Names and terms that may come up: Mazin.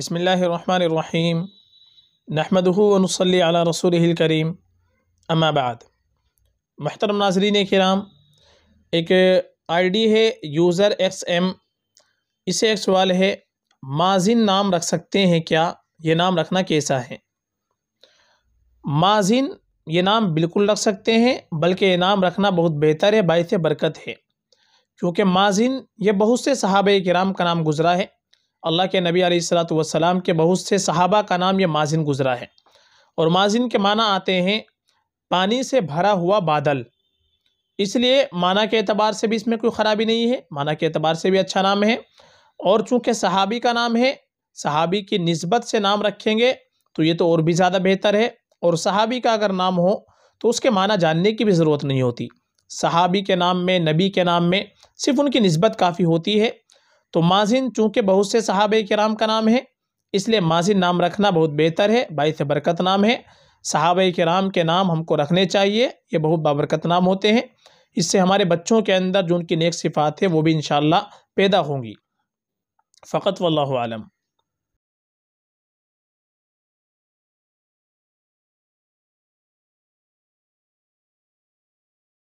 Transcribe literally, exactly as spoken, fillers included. बिस्मिल्लाहिर्रहमानिर्रहीम नहमदुहु व नुसल्ली अला रसूलिहिल करीम अम्मा बाद। महतरम नाज़रीन किराम, एक आईडी है यूज़र एक्स एम। इसे एक सवाल है, माजिन नाम रख सकते हैं क्या? ये नाम रखना कैसा है? माजिन ये नाम बिल्कुल रख सकते हैं, बल्कि ये नाम रखना बहुत बेहतर है, बायसे बरकत है, क्योंकि माजिन ये बहुत से सहाबाए किराम का नाम गुज़रा है। अल्लाह के नबी अलैहिस्सलातु वस्सलाम के बहुत से सहाबा का नाम ये माजिन गुज़रा है। और माजिन के माना आते हैं पानी से भरा हुआ बादल, इसलिए माना के अतबार से भी इसमें कोई ख़राबी नहीं है, माना के अतबार से भी अच्छा नाम है। और चूँकि सहाबी का नाम है, सहाबी की निस्बत से नाम रखेंगे तो ये तो और भी ज़्यादा बेहतर है। और सहाबी का अगर नाम हो तो उसके माना जानने की भी ज़रूरत नहीं होती। सहाबी के नाम में, नबी के नाम में सिर्फ उनकी निस्बत काफ़ी होती है। तो माजिन चूँकि बहुत से सहाबे किराम का नाम है, इसलिए माजिन नाम रखना बहुत बेहतर है, बायसे बरकत नाम है। सहाबे किराम के नाम हमको रखने चाहिए, ये बहुत बाबरकत नाम होते हैं। इससे हमारे बच्चों के अंदर जो उनकी नेक सिफ़ात है वो भी इंशाअल्लाह पैदा होंगी। फ़कत वल्लाहु आलम।